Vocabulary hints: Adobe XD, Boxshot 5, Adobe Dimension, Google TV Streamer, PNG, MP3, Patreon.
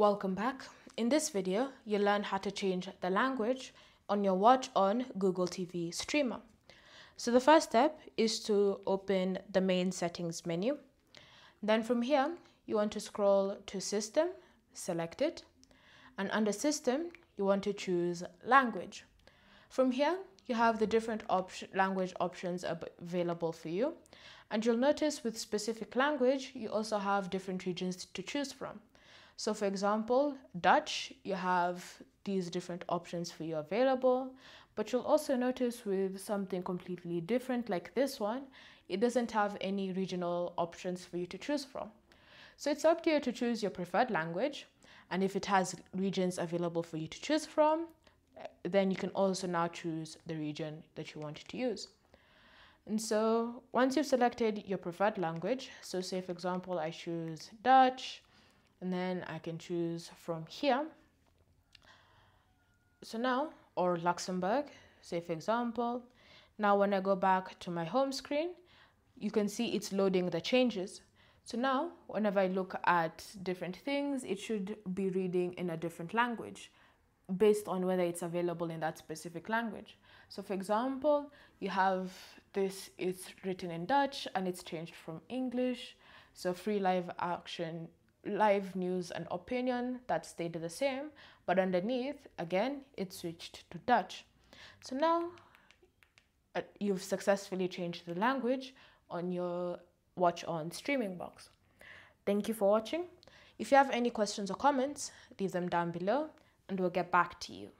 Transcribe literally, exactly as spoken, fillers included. Welcome back. In this video, you'll learn how to change the language on your watch on Google T V Streamer. So the first step is to open the main settings menu. Then from here, you want to scroll to System, select it. And under System, you want to choose Language. From here, you have the different op language options available for you. And you'll notice with specific language, you also have different regions to choose from. So for example, Dutch, you have these different options for you available, but you'll also notice with something completely different like this one, it doesn't have any regional options for you to choose from. So it's up to you to choose your preferred language. And if it has regions available for you to choose from, then you can also now choose the region that you want to use. And so once you've selected your preferred language, so say for example, I choose Dutch, and then I can choose from here. So now, or Luxembourg, say for example. Now when I go back to my home screen, you can see it's loading the changes. So now, whenever I look at different things, it should be reading in a different language based on whether it's available in that specific language. So for example, you have this, it's written in Dutch and it's changed from English. So free live action, live news and opinion, that stayed the same, but underneath again it switched to Dutch. So now uh, you've successfully changed the language on your watch on streaming box. Thank you for watching. If you have any questions or comments, leave them down below and we'll get back to you.